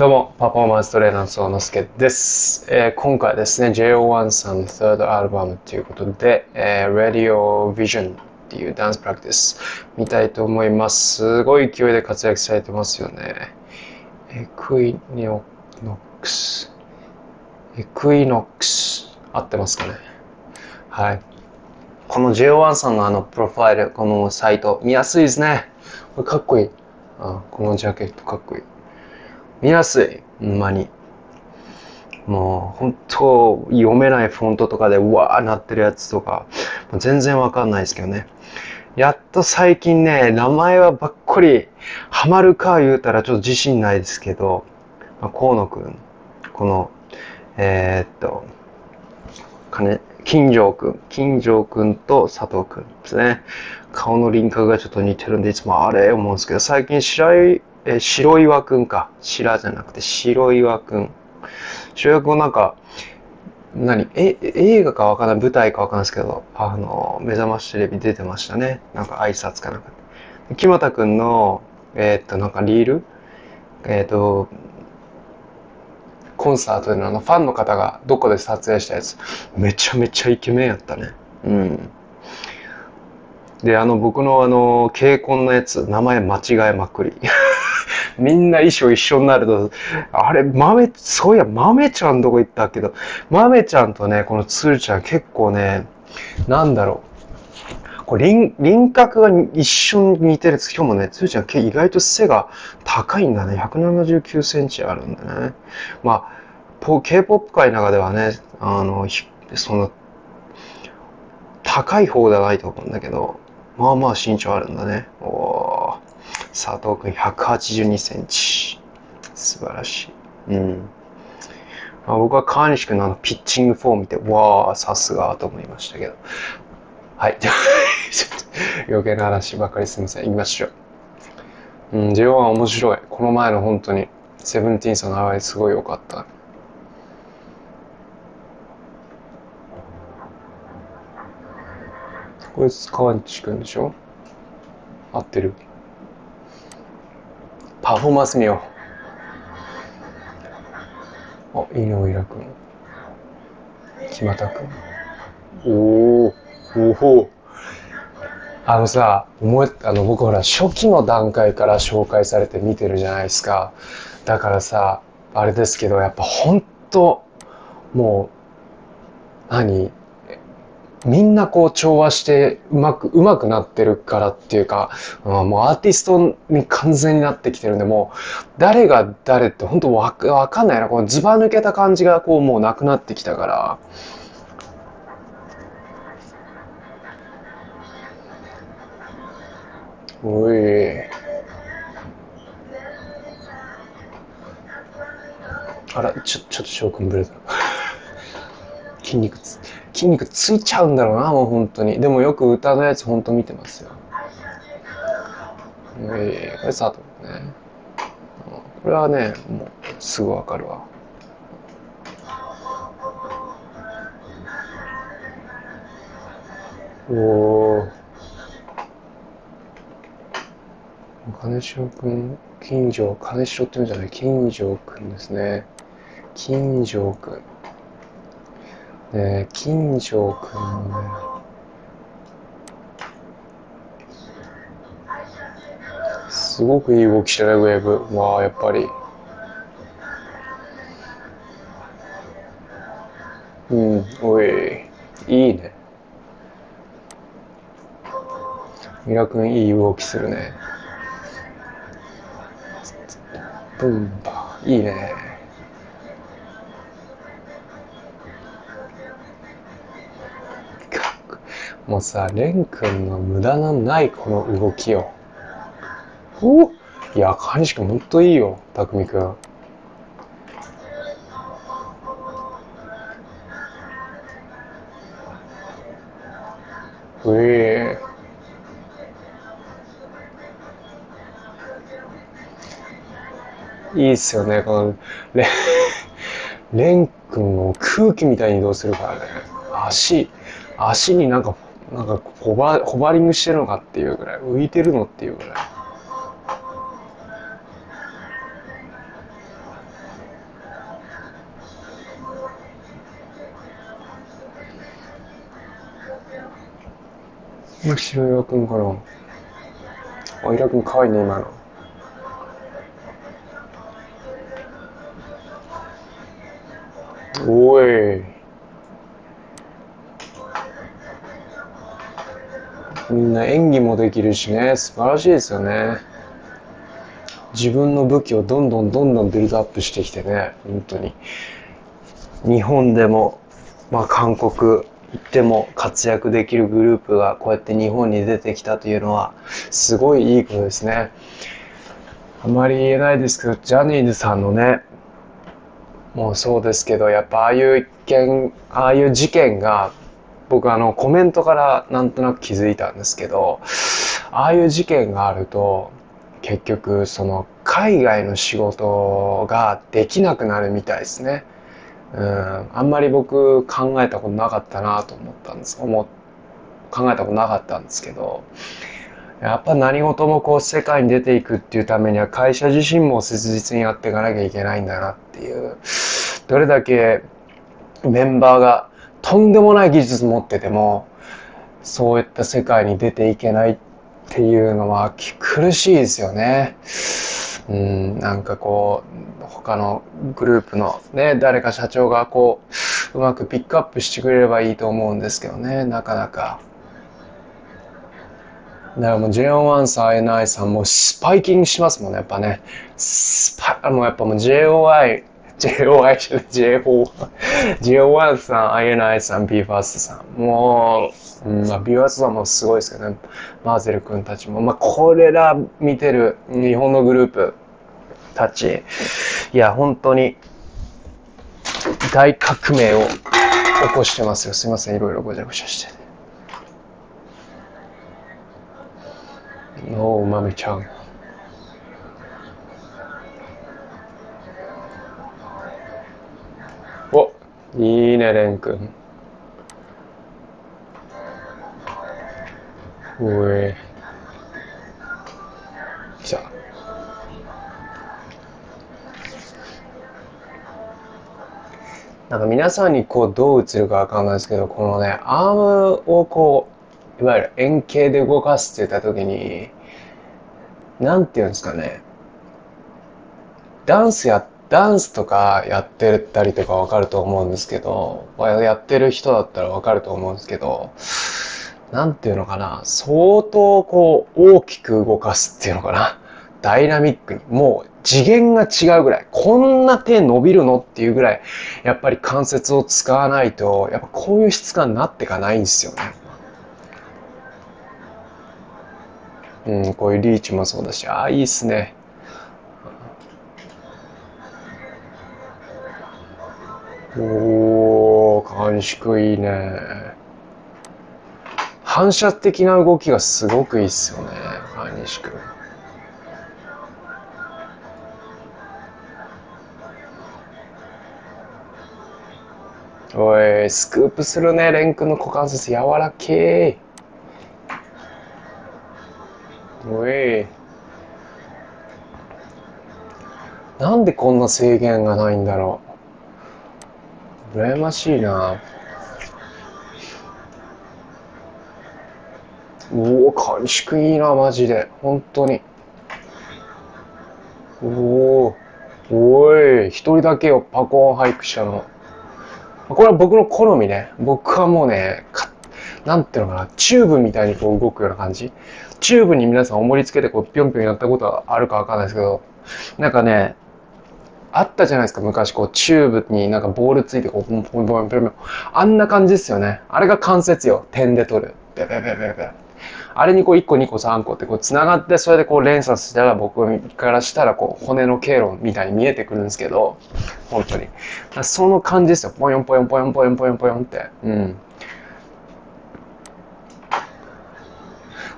どうも、パフォーマンストレーナーのそうのすけです。今回ですね、JO1 さんの 3rd アルバムということで、Radio Vision っていうダンスプラクティス見たいと思います。すごい勢いで活躍されてますよね。エクイノックス。合ってますかね。はい。この JO1 さんのプロファイル、このサイト、見やすいですね。これかっこいい。このジャケットかっこいい。見やすい。ほんまに。もう、本当読めないフォントとかで、うわーなってるやつとか、全然わかんないですけどね。やっと最近ね、名前はばっこり、ハマるか言うたらちょっと自信ないですけど、河野くん、この、金城くんと佐藤くんですね。顔の輪郭がちょっと似てるんで、いつもあれ思うんですけど、最近白岩くん。白岩くんなんか、映画かわかんない、舞台かわかんないですけど、目覚ましテレビ出てましたね。なんか挨拶かなんか。木俣くんの、なんかリールコンサートでファンの方がどこで撮影したやつ。めちゃめちゃイケメンやったね。うん。で、僕のKCONのやつ、名前間違えまくり。みんな衣装一緒になると、あれ、そういや、豆ちゃんどこ行ったけど、豆ちゃんとね、この鶴ちゃん結構ね、なんだろう。こう輪郭が一緒に似てるんです。今日もね、鶴ちゃん意外と背が高いんだね。179センチあるんだね。まあ、K-POP 界の中ではね、その、高い方ではないと思うんだけど、まあまあ身長あるんだね。おー。佐藤くん182センチ。素晴らしい。うん。まあ、僕は川西くんのピッチングフォーム見て、わー、さすがと思いましたけど。はい。ちょっと余計な話ばかりすみません。行きましょう。うん、JO1 面白い。この前の本当に、セブンティーンさんの流れすごい良かった。こいつ川西くんでしょ？合ってる？パフォーマンス見よう。あ、井上楽君。木俣君。おお。僕ほら、初期の段階から紹介されて見てるじゃないですか。だからさ、あれですけど、やっぱほんと、もう、みんなこう調和してうまくなってるからっていうか、もうアーティストに完全になってきてるんで、もう誰が誰って本当わかんないな。このズバ抜けた感じがこうもうなくなってきたから。おい。あら、ちょっと翔くんぶれた。筋肉ついちゃうんだろうな、もう本当に。でもよく歌のやつ本当見てますよ。これ佐藤ね。これはね、もうすぐわかるわ。おー。金城くんですね。金城くんね。すごくいい動きしてる、ウェーブ。まあ、やっぱり。うん、おい。いいね。ミラくん、いい動きするね。ブンバ。いいね。もうさ、レン君の無駄のないこの動きよ。お、いや、川西君ほんといいよ、匠君。いいっすよね、このレン君を空気みたいに移動するからね。足になんかホバリングしてるのかっていうぐらい、浮いてるのっていうぐらい。面白い岩くんかな。あ、岩くんかわいいね、今の。おい。みんな演技もできるしね、素晴らしいですよね。自分の武器をどんどんどんどんビルドアップしてきてね、本当に。日本でも、まあ、韓国行っても活躍できるグループがこうやって日本に出てきたというのはすごいいいことですね。あまり言えないですけど、ジャニーズさんのね、もうそうですけど、やっぱああいう事件が、僕コメントからなんとなく気づいたんですけど、ああいう事件があると結局その海外の仕事ができなくなるみたいですね。あんまり僕考えたことなかったなと思ったんです。考えたことなかったんですけど、やっぱ何事もこう世界に出ていくっていうためには会社自身も切実にやっていかなきゃいけないんだなっていう。どれだけメンバーがとんでもない技術持っててもそういった世界に出ていけないっていうのは苦しいですよね。なんかこう他のグループのね、誰か社長がこううまくピックアップしてくれればいいと思うんですけどね、なかなか。だからもう JO1 さん、INI さんもスパイキングしますもんね、やっぱね。もうやっぱもう JO1 さん、INI さん、BE:FIRST さん、もう、BE:FIRST さんもすごいですけどね、マーゼル君たちも、これら見てる日本のグループたち、いや、本当に大革命を起こしてますよ。すいません、いろいろごちゃごちゃして。おう、まみちゃん。お、いいね、レン君。おい。来た。なんか皆さんにこうどう映るかわかんないですけど、このね、アームをこう、いわゆる円形で動かすって言ったときに、なんていうんですかね、ダンスとかやってたりとかわかると思うんですけど、やってる人だったらわかると思うんですけど、なんていうのかな、相当こう大きく動かすっていうのかな、ダイナミックに、もう次元が違うぐらい、こんな手伸びるのっていうぐらい、やっぱり関節を使わないと、やっぱこういう質感になっていかないんですよね。こういうリーチもそうだし、ああ、いいっすね。おー、感触いいね。反射的な動きがすごくいいっすよね、感触。おい、スクープするね、レン君の股関節柔らけー。おい、なんでこんな制限がないんだろう。羨ましいな。おお、感触いいな、マジで本当に。おお、おい、一人だけよ、パコーンハイクしたの。これは僕の好みね。僕はもうね、なんていうのかな、チューブみたいにこう動くような感じ。チューブに皆さん重りつけてこうピョンピョンやったことはあるかわかんないですけど、なんかね、あったじゃないですか、昔こうチューブになんかボールついてこうポンポンポンポンポン、あんな感じですよね。あれが関節よ、点で取る。ベベベベベベ。あれにこう1個2個3個ってこうつながって、それでこう連鎖したら、僕からしたらこう骨の経路みたいに見えてくるんですけど、本当にその感じですよ。ポヨンポヨンポヨンポヨンポヨンポヨンって。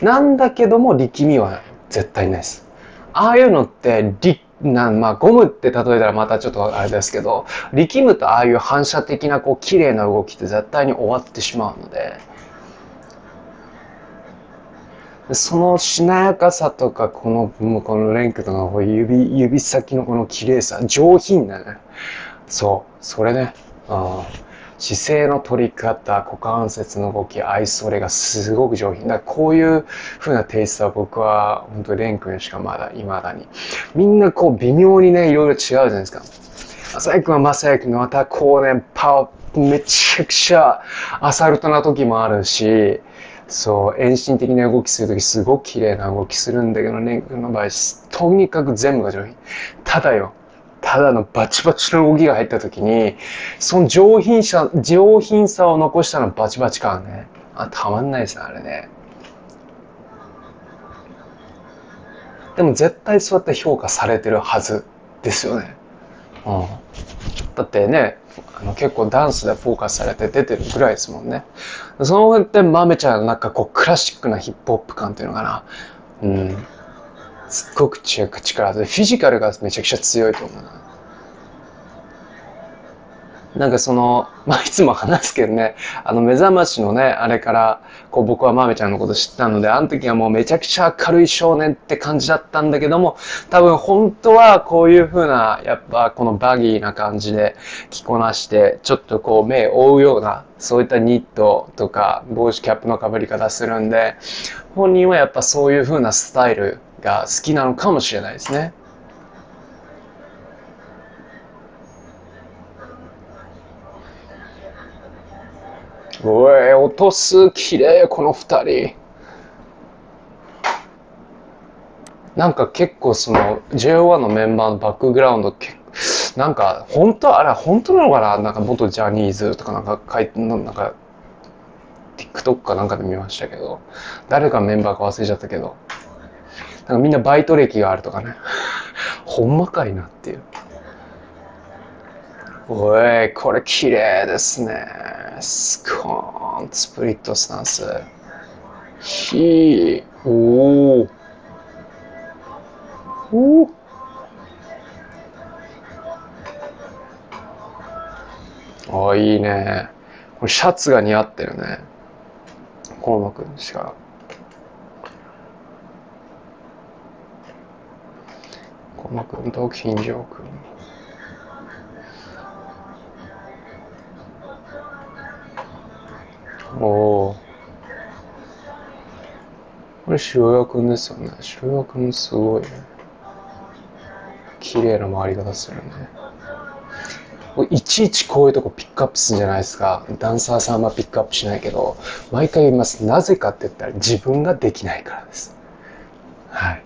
なんだけども力みは絶対ないです。ああいうのってゴムって例えたらまたちょっとあれですけど、力むとああいう反射的なこう綺麗な動きって絶対に終わってしまうので、そのしなやかさとか、このレンクとか指先のこの綺麗さ、上品なね、そう、それね、姿勢の取り方、股関節の動き、愛想れがすごく上品だ。こういう風なテイストは僕は本当に蓮君しかまだ未だに。みんなこう微妙にね、いろいろ違うじゃないですか。雅也君は雅也君のまたこうね、めちゃくちゃアサルトな時もあるし、そう、遠心的な動きするときすごく綺麗な動きするんだけど、蓮君の場合、とにかく全部が上品。ただのバチバチの動きが入った時に、その上品さを残したのバチバチ感ね。あ、たまんないですね、あれね。でも絶対そうやって評価されてるはずですよね。うん。だってね、結構ダンスでフォーカスされて出てるぐらいですもんね。そうやって豆ちゃんのなんかこうクラシックなヒップホップ感っていうのかな。うん。すっごく力で、フィジカルがめちゃくちゃ強いと思うな。なんかその、まあ、いつも話すけどね、目覚ましのね、あれから、こう僕はまめちゃんのこと知ったので、あの時はもうめちゃくちゃ明るい少年って感じだったんだけども、多分本当はこういう風な、やっぱこのバギーな感じで着こなして、ちょっとこう目を覆うような、そういったニットとか、帽子キャップの被り方するんで、本人はやっぱそういう風なスタイル、が好きなのかもしれないですね。おい、落とす綺麗この2人。なんか結構その JO1 のメンバーのバックグラウンドなんか本当あれ本当なのかな、なんか元ジャニーズとかなんか TikTok かなんかで見ましたけど、誰かメンバーか忘れちゃったけど。なんかみんなバイト歴があるとかね。ほんまかいなっていう。おい、これ綺麗ですね。スコーン、スプリットスタンス。おー。おー。あ、いいね。これシャツが似合ってるね。コウマくんしか。コマ君と金城君。おお。これ白岩君ですよね。白岩君すごいね。綺麗な回り方するね。いちいちこういうとこピックアップするんじゃないですか。ダンサーさんはピックアップしないけど、毎回言います。なぜかって言ったら自分ができないからです。はい。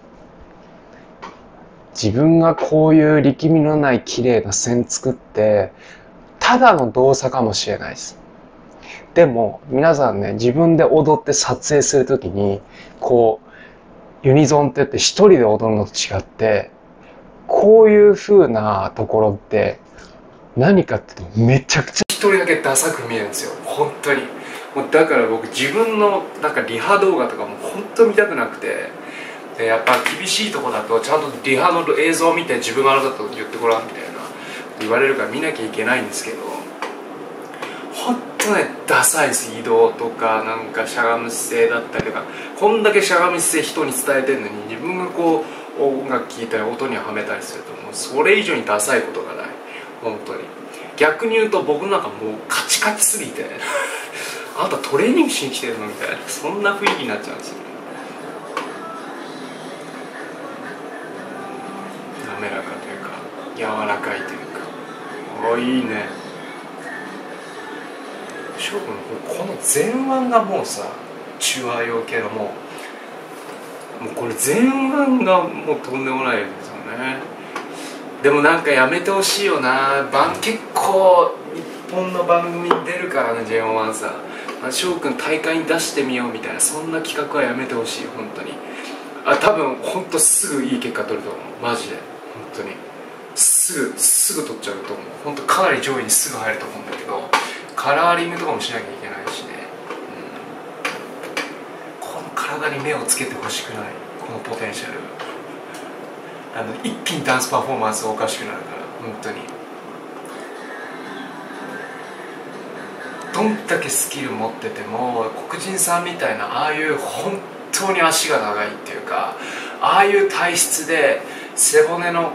自分がこういう力みのない綺麗な線作って、ただの動作かもしれないです。でも、皆さんね、自分で踊って撮影するときに、こう、ユニゾンって言って一人で踊るのと違って、こういう風なところって、何かって言うとめちゃくちゃ一人だけダサく見えるんですよ。本当に。もうだから僕、自分のなんかリハ動画とかも本当見たくなくて、でやっぱ厳しいとこだとちゃんとリハの映像を見て自分があなたと言ってごらんみたいな言われるから見なきゃいけないんですけど、ほんとねダサいです。移動とかなんかしゃがむ姿勢だったりとか、こんだけしゃがむ姿勢人に伝えてるのに自分がこう音楽聴いたり音にはめたりするともうそれ以上にダサいことがない。本当に逆に言うと僕なんかもうカチカチすぎてあなたトレーニングしに来てるのみたいな、そんな雰囲気になっちゃうんですよ。滑らかというか柔らかいというか、おいいね。翔くんこの前腕がもうさ中和用系のもうこれ前腕がもうとんでもないんですよね。でもなんかやめてほしいよな。結構日本の番組に出るからね JO1 さん、翔くん大会に出してみようみたいなそんな企画はやめてほしい本当に。あ、多分本当すぐいい結果取ると思うマジで。本当にすぐ取っちゃうと思う。本当かなり上位にすぐ入ると思うんだけど、カラーリングとかもしなきゃいけないしね、うん、この体に目をつけてほしくない。このポテンシャル一気にダンスパフォーマンスおかしくなるから本当に。どんだけスキル持ってても黒人さんみたいなああいう本当に足が長いっていうかああいう体質で背骨の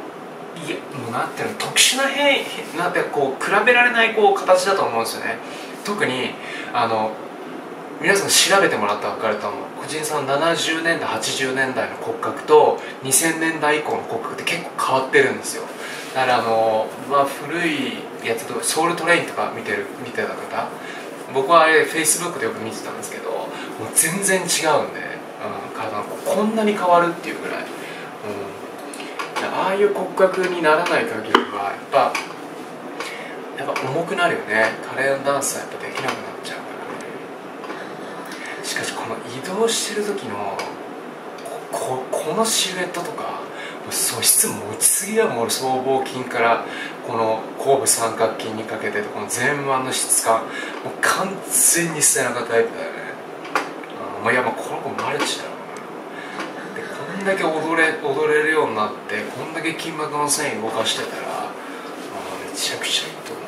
なんていうの、特殊な変異なんてこう比べられないこう形だと思うんですよね。特に皆さん調べてもらったら分かると思う。個人差の70年代80年代の骨格と2000年代以降の骨格って結構変わってるんですよ。だから古いやつとソウルトレインとか見てた方、僕はあれ Facebook でよく見てたんですけど、もう全然違うんで、体のこんなに変わるっていうぐらい、ああいう骨格にならない限りはやっぱ重くなるよね。カレーのダンスはやっぱできなくなっちゃうからね。しかしこの移動してる時の このシルエットとか素質持ちすぎだもん。僧帽筋からこの後部三角筋にかけてとこの前腕の質感、もう完全に背中タイプだよね。もういやもうこの子マルチだろうね。でこんだけ踊れるようになってこんだけ筋膜の繊維動かしてたらめちゃくちゃいいと思う。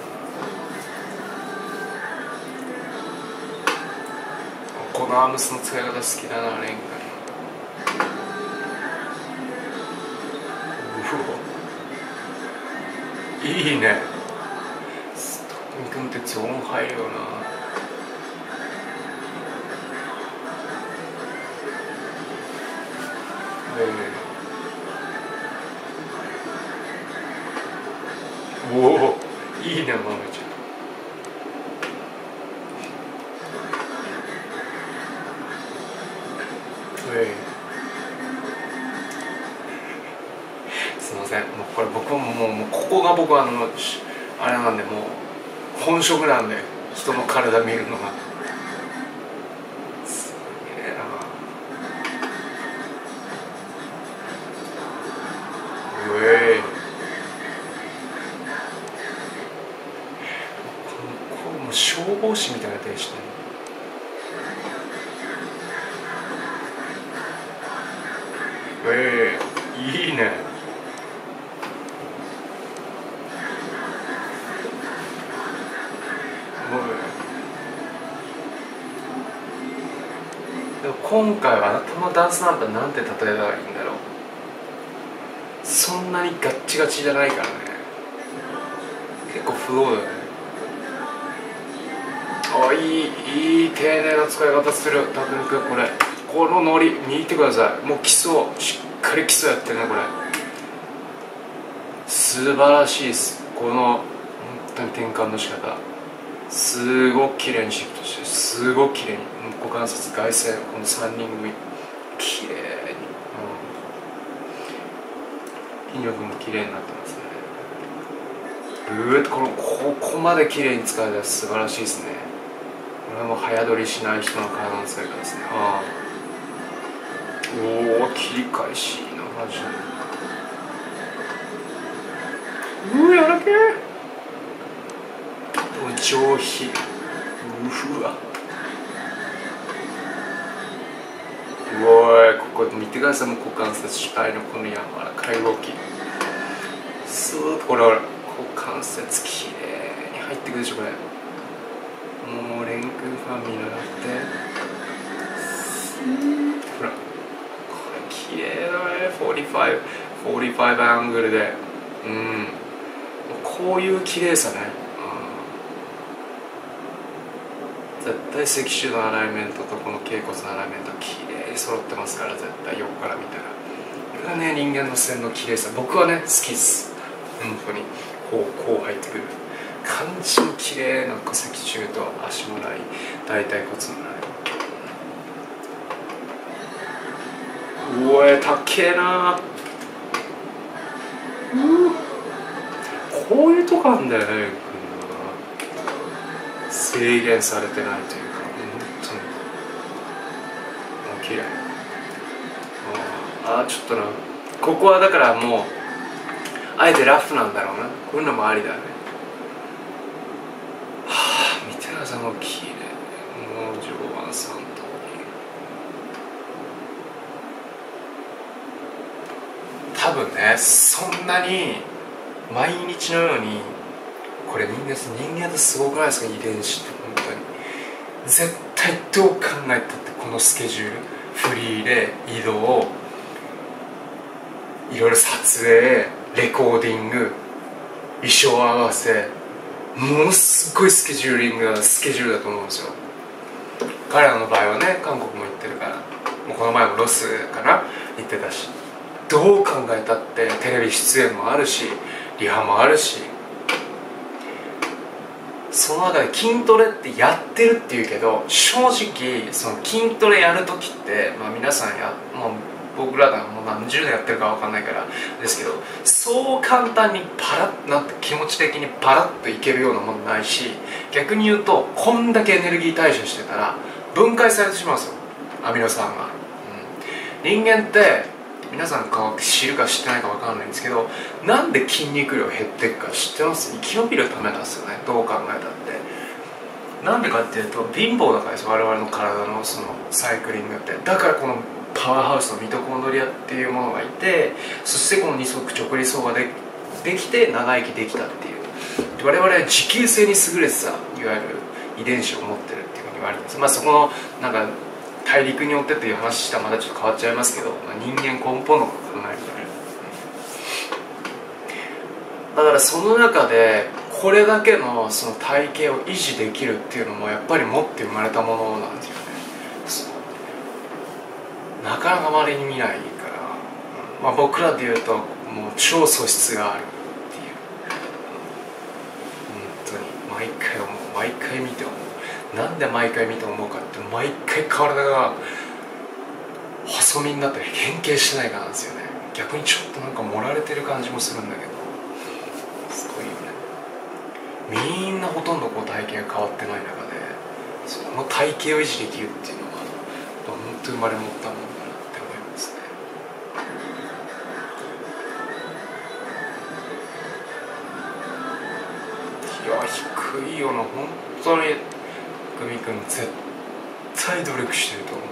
このアームスの使い方好きだな、レンガ。いいね。スタッキン君ってゾーン入るよな。おお、いいね、マメちゃん。もうこれ僕もうここが僕あれなんで、もう本職なんで人の体見るのがすげえな。うえい、これもう消防士みたいな手してる。いいね。今回はあなたのダンスなんてなんて例えたらいいんだろう。そんなにガッチガチじゃないからね。結構フローだね。あ、いい丁寧な使い方する。たくみくん、このノリ見てください。もう基礎しっかり基礎やってるね。これ素晴らしいです。この本当に転換の仕方すごく綺麗にシフトして、すごく綺麗に股関節、外旋、この3人組綺麗に、筋力も綺麗になってますね。ここまで綺麗に使えたら素晴らしいですね。これはもう早取りしない人の体の使い方ですね。おお、切り返しいいな、マジで。やらけー、上品。うわ、おい、ここ見てください。もう股関節主体のこの柔らかい動き、スーッと、これほら股関節きれいに入ってくるでしょ。これもうレン君ファン見習ってほら、これきれいだね。45アングルで、こういうきれいさね。絶対脊柱のアライメントとこの頸骨のアライメントきれいに揃ってますから、絶対横から見たらこれがね、人間の線のきれいさ、僕はね好きです。本当にこう入ってくる感じのきれいな脊柱と足のライン、大腿骨のライン。うわえ、たっけえな。こういうとこあんだよね。制限されてないというか、本当に綺麗。ああ、ちょっとな、ここはだからもうあえてラフなんだろうな。こういうのもありだね。はあ、見てください、もう綺麗。もうJO1さんと多分ね、そんなに毎日のようにこれ人間ってすごくないですか、遺伝子って。本当に絶対どう考えたってこのスケジュール、フリーで移動、いろいろ撮影、レコーディング、衣装合わせ、ものすごいスケジュールだと思うんですよ。彼らの場合はね、韓国も行ってるから、もうこの前もロスかな行ってたし、どう考えたってテレビ出演もあるしリハもあるし、その中で筋トレってやってるっていうけど、正直その筋トレやる時って、まあ、皆さんもう僕らがもう何十年やってるか分かんないからですけど、そう簡単にパラッなんて気持ち的にパラッといけるようなものないし、逆に言うとこんだけエネルギー対処してたら分解されてしまうんですよ、アミノ酸が、人間って皆さんか知るか知ってないか分かんないんですけど、なんで筋肉量減っていくか知ってます？生き延びるためなんですよね、どう考えたって。なんでかっていうと貧乏だからです、我々の体のそのサイクリングって。だからこのパワーハウスのミトコンドリアっていうものがいて、そしてこの二足直立走が できて長生きできたっていう。我々は持久性に優れてた、いわゆる遺伝子を持ってるっていうふうに言われてます。まあそこのなんか大陸によってという話したらまだちょっと変わっちゃいますけど、人間根本のことになるじゃないですか。だからその中でこれだけのその体型を維持できるっていうのもやっぱり持って生まれたものなんですよね。なかなかまれに見ないから、まあ、僕らでいうともう超素質があるっていう。本当に毎回思う、毎回見て思う。なんで毎回見て思うかって、毎回体が細身になったり変形してないかなんですよね。逆にちょっとなんか盛られてる感じもするんだけど、すごいよね。みんなほとんどこう体型が変わってない中でその体型を維持できるっていうのは本当に生まれ持ったもんだなって思いますね。いや低いよな本当に。久美君絶対努力してると思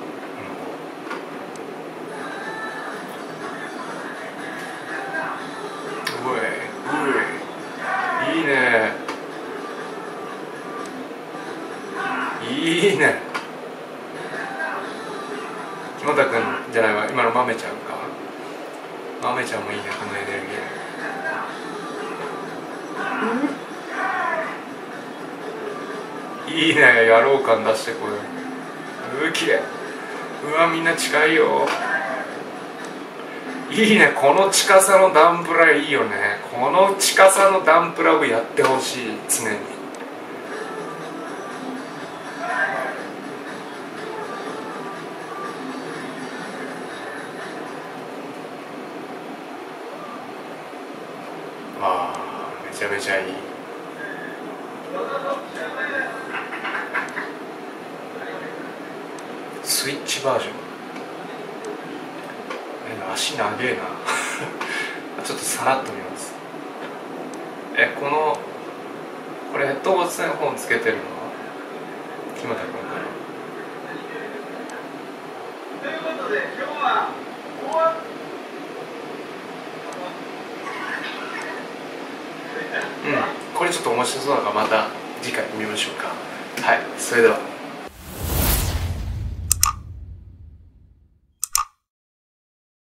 う、ういいねいいね。木本君じゃないわ、今の豆ちゃんか。豆ちゃんもいいね、このエネルギー、うんいいね、野郎感出してこれ。綺麗。うわ、みんな近いよ。いいね、この近さのダンプラいいよね。この近さのダンプラをやってほしい、常に。ああ、めちゃめちゃいい。スイッチバージョン、足長えなちょっとさらっと見ます。これヘッドホンつけてるのは木本君かな。ということで今日はこれちょっと面白そうだからまた次回見ましょうか。はい、それでは。